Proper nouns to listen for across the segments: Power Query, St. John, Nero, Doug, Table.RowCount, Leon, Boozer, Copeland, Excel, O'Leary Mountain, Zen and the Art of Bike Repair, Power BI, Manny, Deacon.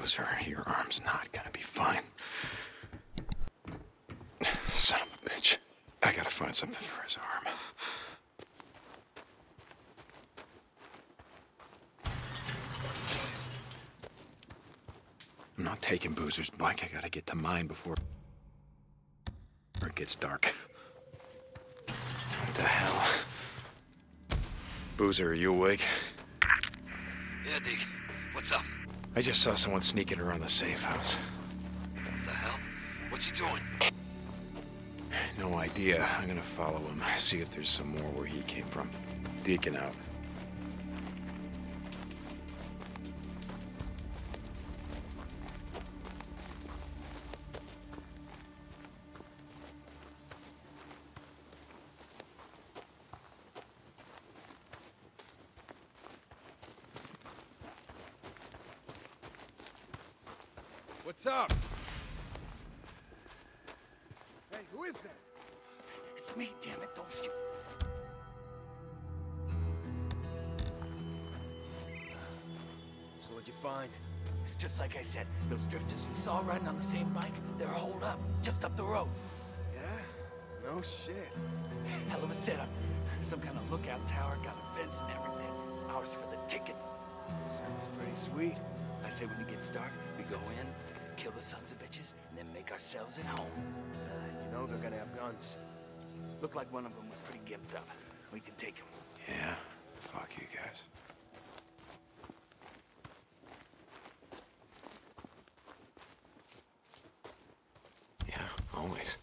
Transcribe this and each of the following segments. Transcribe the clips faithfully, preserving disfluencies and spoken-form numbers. Boozer, your arm's not gonna be fine. Son of a bitch. I gotta find something for his arm. I'm not taking Boozer's bike. I gotta get to mine before it gets dark. What the hell? Boozer, are you awake? Yeah, Deke. What's up? I just saw someone sneaking around the safe house. What the hell? What's he doing? No idea. I'm gonna follow him, see if there's some more where he came from. Deacon out. What's up? Hey, who is that? It's me, damn it, don't shoot. So what'd you find? It's just like I said. Those drifters we saw riding on the same bike, they're holed up, just up the road. Yeah? No shit. Hell of a setup. Some kind of lookout tower, got a fence and everything. Ours for the ticket. Sounds pretty sweet. I say when it gets dark, we go in, kill the sons of bitches, and then make ourselves at home. Uh, you know they're gonna have guns. Looked like one of them was pretty gimped up. We can take him. Yeah, fuck you guys. Yeah, always.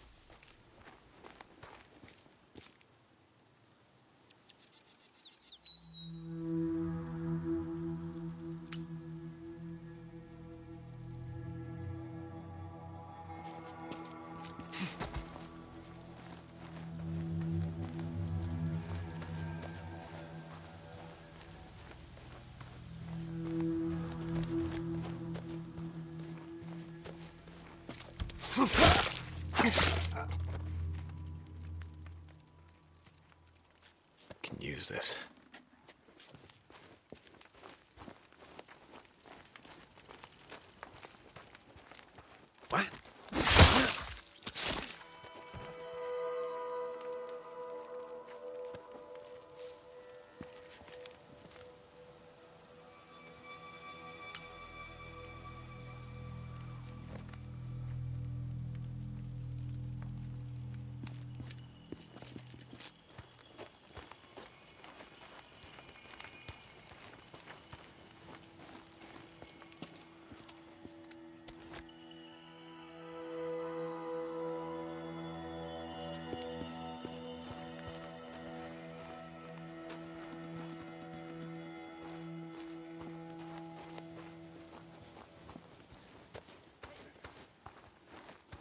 Can use this. What?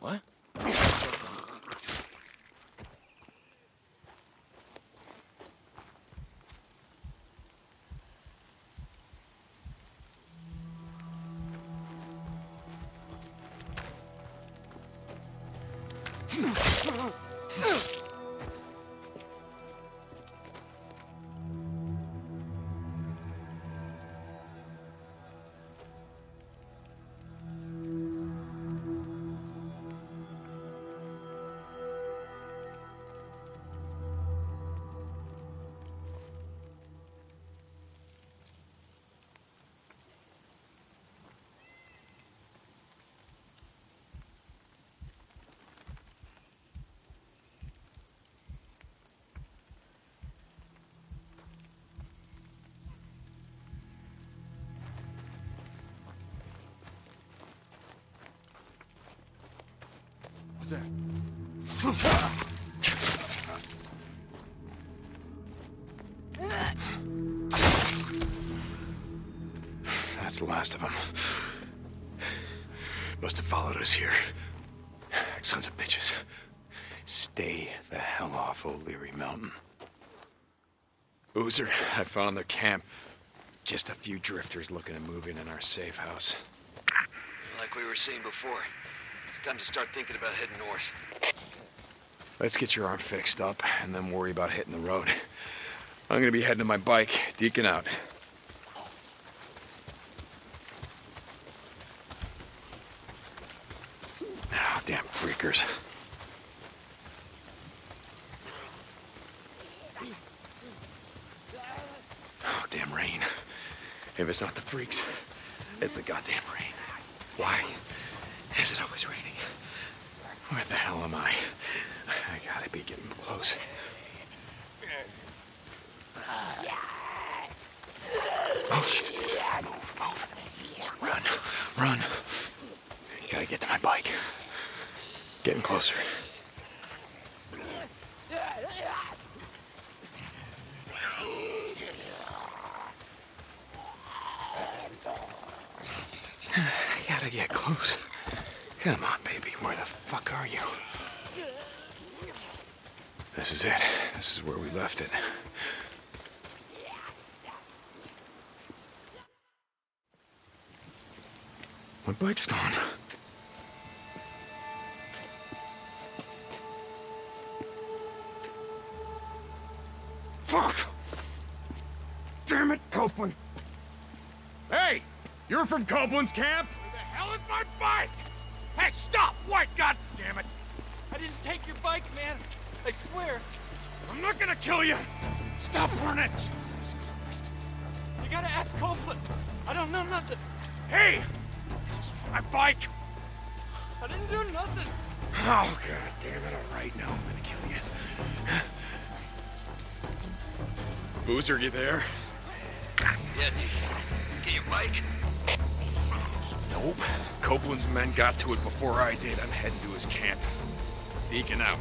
What? Boozer. That's the last of them. Must have followed us here. Sons of bitches. Stay the hell off O'Leary Mountain. Boozer, I found their camp. Just a few drifters looking to move in in our safe house. Like we were seeing before. It's time to start thinking about heading north. Let's get your arm fixed up, and then worry about hitting the road. I'm gonna be heading to my bike. Deacon out. Damn freakers. Oh, damn rain. If it's not the freaks, it's the goddamn rain. Why is it always raining? Where the hell am I? I gotta be getting close. Oh shit. Move, move. Run, run. Gotta get to my bike. Getting closer. Gotta get close. Come on, baby. Where the fuck are you? This is it. This is where we left it. My bike's gone. Fuck! Damn it, Copeland! Hey! You're from Copeland's camp? Where the hell is my bike? Hey, stop! Wait, god damn it! I didn't take your bike, man. I swear. I'm not gonna kill you! Stop running! Jesus Christ. You gotta ask Copeland. I don't know nothing. Hey! My bike! I didn't do nothing! Oh, god damn it, alright, now I'm gonna kill you. Boozer, you there? Yeah, dude. Get your bike? Nope. Copeland's men got to it before I did. I'm heading to his camp. Deacon out.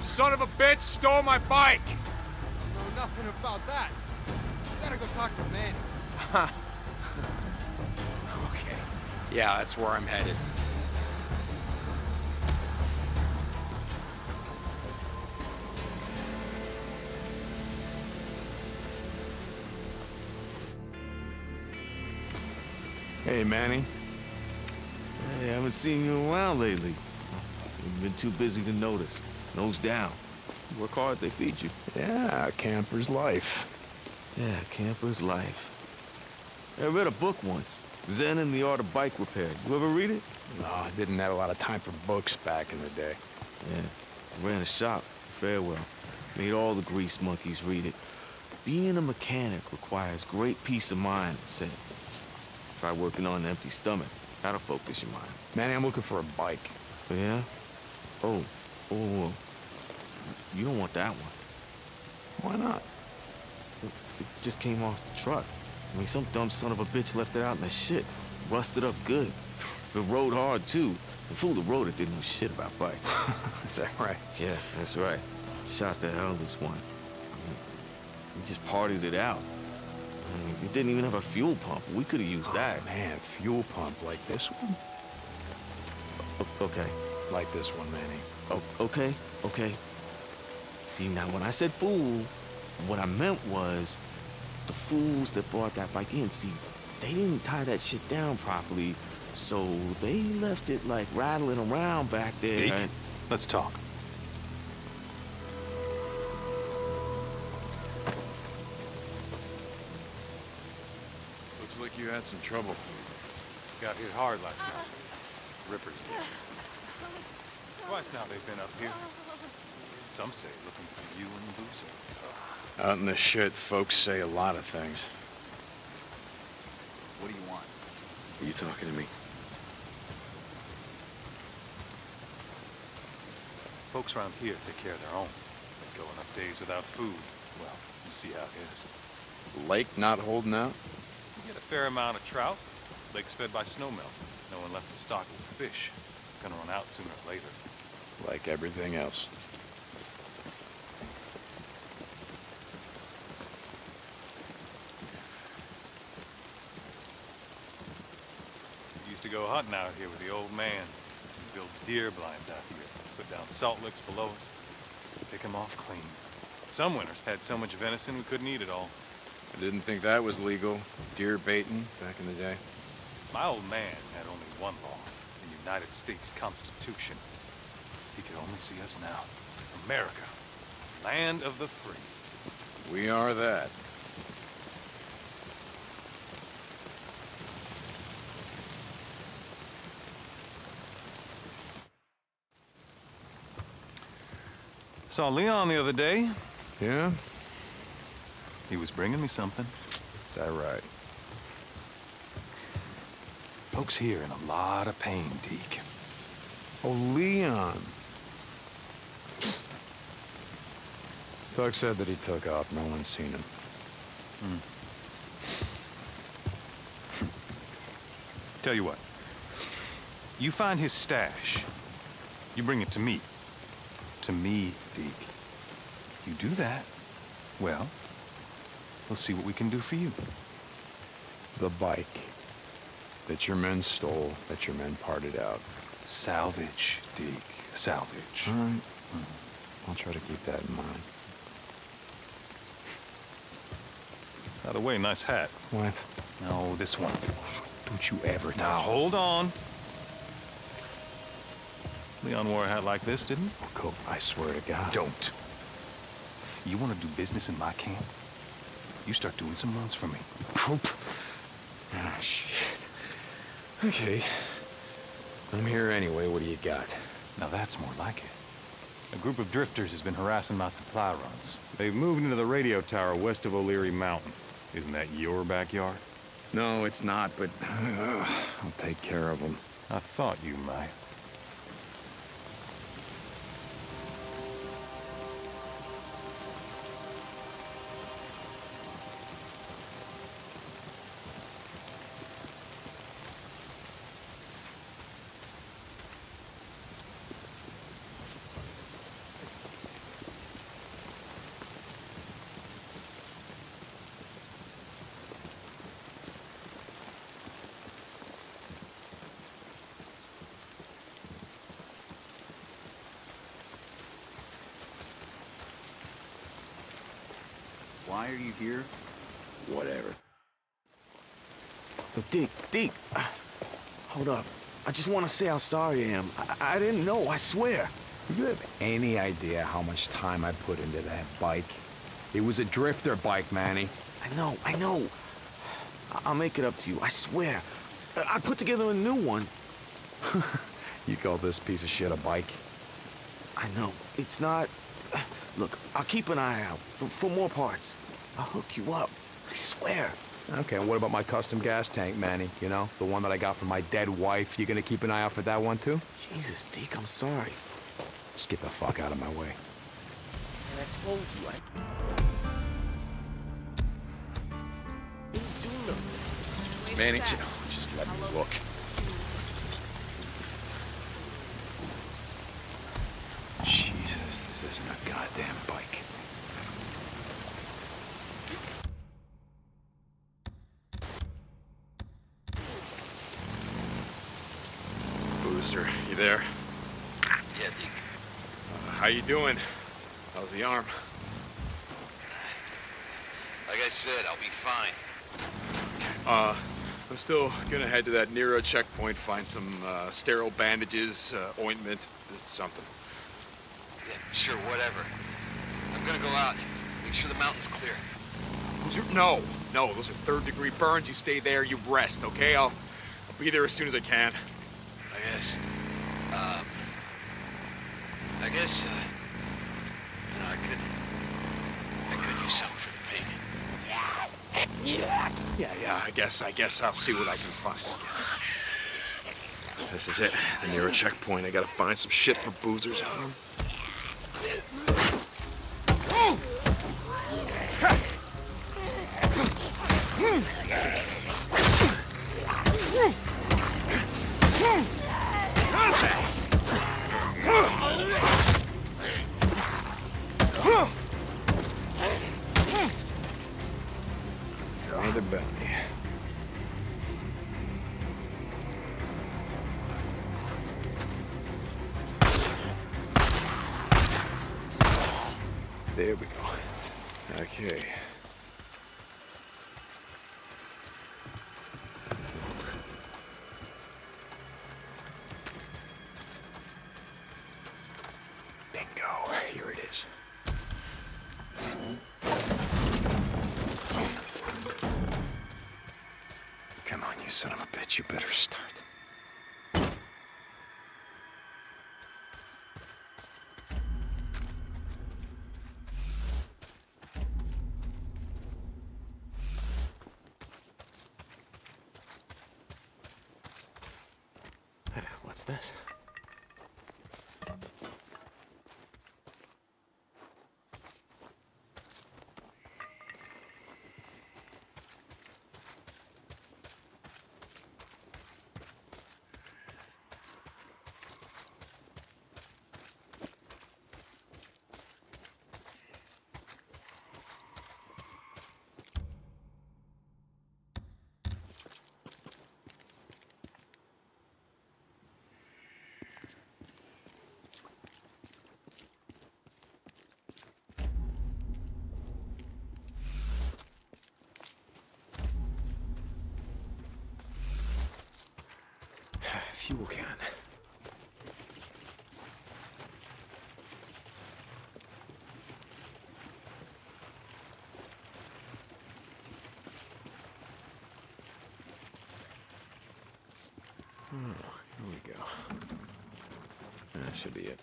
Son of a bitch stole my bike! I know nothing about that. You gotta go talk to Manny. Okay. Yeah, that's where I'm headed. Hey, Manny. Hey, I haven't seen you in a while lately. You've been too busy to notice. Nose down. Work hard, they feed you. Yeah, camper's life. Yeah, camper's life. I read a book once, Zen and the Art of Bike Repair. You ever read it? No, I didn't have a lot of time for books back in the day. Yeah, I ran a shop, Farewell. Made all the grease monkeys read it. Being a mechanic requires great peace of mind, it said. Try working on an empty stomach. That'll focus your mind. Manny, I'm looking for a bike. Yeah? Oh. Oh, you don't want that one. Why not? It, it just came off the truck. I mean, some dumb son of a bitch left it out in the shit. Rusted up good. It rode hard, too. The fool that rode it didn't know shit about bikes. Is that right? Yeah, that's right. Shot the hell this one. I mean, we just partied it out. I mean, it didn't even have a fuel pump. We could have used oh, that. Man, fuel pump like this one? O okay. Like this one, Manny. Oh, okay, okay. See, now when I said fool, what I meant was the fools that brought that bike in, see, they didn't tie that shit down properly, so they left it, like, rattling around back there. Deacon, and... let's talk. Looks like you had some trouble. Got hit hard last night. Rippers did. Twice now they've been up here. Some say looking for you and Boozer. Out in the shit, folks say a lot of things. What do you want? Are you talking to me? Folks around here take care of their own. They go enough days without food. Well, you see how it is. Lake not holding out? You get a fair amount of trout. Lake's fed by snowmelt. No one left to stock with fish. Gonna run out sooner or later. Like everything else. to go hunting out here with the old man and build deer blinds out here, put down salt licks below us, pick them off clean. Some winters had so much venison we couldn't eat it all. I didn't think that was legal, deer baiting back in the day. My old man had only one law, the United States Constitution. He could only see us now. America, land of the free. We are that. Saw Leon the other day. Yeah? He was bringing me something. Is that right? Folks here in a lot of pain, Deke. Oh, Leon. Doug said that he took off. No one's seen him. Mm. Tell you what. You find his stash. You bring it to me. To me, Deke. You do that, well, we'll see what we can do for you. The bike that your men stole, that your men parted out. Salvage, Deke. Salvage. All right. Mm. I'll try to keep that in mind. By the way, nice hat. What? No, this one. Don't you ever touch it. Now, hold on. Leon wore a hat like this, didn't he? Oh, Cope, I swear to God. Don't. You want to do business in my camp? You start doing some runs for me. Cope. Oh, shit. Okay. I'm here anyway. What do you got? Now that's more like it. A group of drifters has been harassing my supply runs. They've moved into the radio tower west of O'Leary Mountain. Isn't that your backyard? No, it's not, but uh, I'll take care of them. I thought you might. Why are you here? Whatever. But Deke, Deke, uh, hold up. I just want to say how sorry I am. I, I didn't know, I swear. Do you have any idea how much time I put into that bike? It was a drifter bike, Manny. I know, I know. I I'll make it up to you, I swear. I, I put together a new one. You call this piece of shit a bike? I know, it's not... Look, I'll keep an eye out for, for more parts. I'll hook you up, I swear. Okay, and what about my custom gas tank, Manny? You know, the one that I got from my dead wife. You gonna keep an eye out for that one, too? Jesus, Deke, I'm sorry. Just get the fuck out of my way. And I told you, I... didn't do nothing. Manny, you know, just let me look. This isn't a goddamn bike. Boozer, you there? Yeah, Deke. Uh, how you doing? How's the arm? Like I said, I'll be fine. Uh, I'm still gonna head to that Nero checkpoint, find some uh, sterile bandages, uh, ointment, something. Sure, whatever. I'm gonna go out and make sure the mountain's clear. Those are, no, no, those are third-degree burns. You stay there, you rest, okay? I'll, I'll be there as soon as I can. I guess, um, I guess, uh, you know, I could, I could use something for the pain. Yeah, yeah, yeah, I guess, I guess I'll see what I can find. This is it, the nearer checkpoint. I gotta find some shit for Boozer's arm. Another bounty. There we go. Okay. Bingo. Here it is. Come on, you son of a bitch. You better start. This? Fuel can. Oh, here we go. That should be it.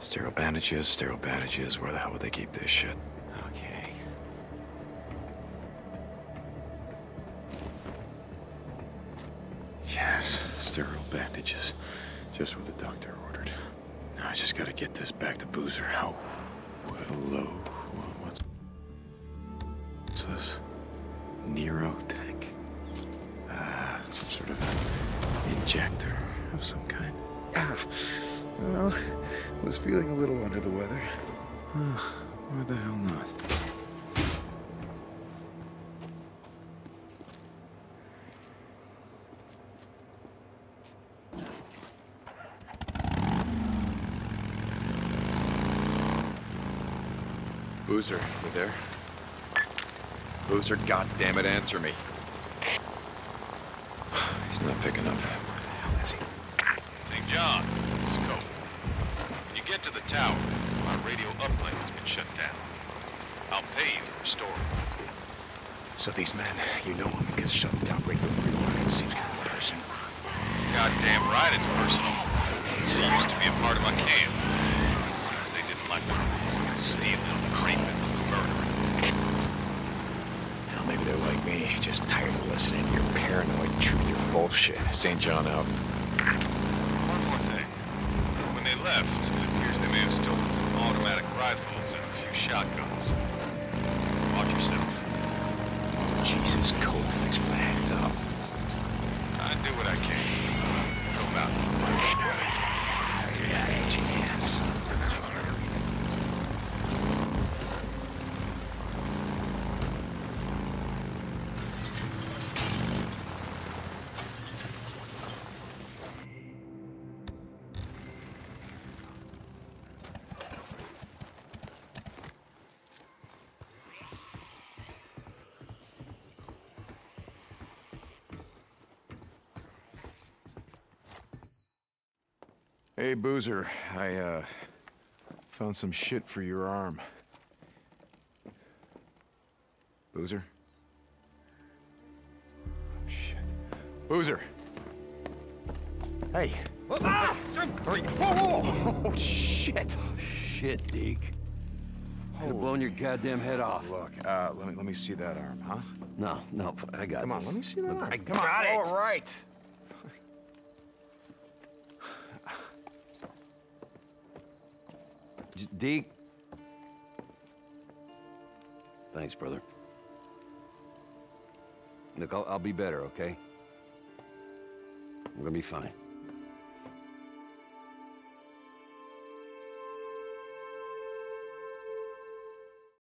Sterile bandages, sterile bandages. Where the hell would they keep this shit? Okay. Yes, sterile bandages. Just what the doctor ordered. Now I just gotta get this back to Boozer. How? Hello. What's this? Nero tank. Ah, uh, some sort of injector of some kind. Ah. Well, was feeling a little under the weather. Oh, why the hell not? Boozer, you there? Boozer, goddammit, answer me. He's not picking up. Where the hell is he? Saint John, this is Copeland. Get to the tower. My radio uplink has been shut down. I'll pay you to restore it. So these men, you know them because shutting down radio free organ seems kind of personal. Goddamn right it's personal. It used to be a part of my camp. Seems they didn't like the rules against stealing, raping, murdering. Now maybe they're like me, just tired of listening to your paranoid truth or bullshit. Saint John out. One more thing. When they left, they may have stolen some automatic rifles and a few shotguns. Watch yourself. Jesus, Cole, thanks for the heads up. I do what I can. Go out. Yeah, engineers. Hey, Boozer, I, uh, found some shit for your arm. Boozer? Oh, shit. Boozer! Hey! Whoa, ah! Hurry! Whoa, whoa! Oh, shit! Oh, shit, Deke. I'd have blown your goddamn head off. Look, uh, let me, let me see that arm, huh? No, no, I got it. Come on, this. let me see that arm. I got, got it! All right! Deke. Thanks, brother. Look, I'll, I'll be better, okay? I'm gonna be fine.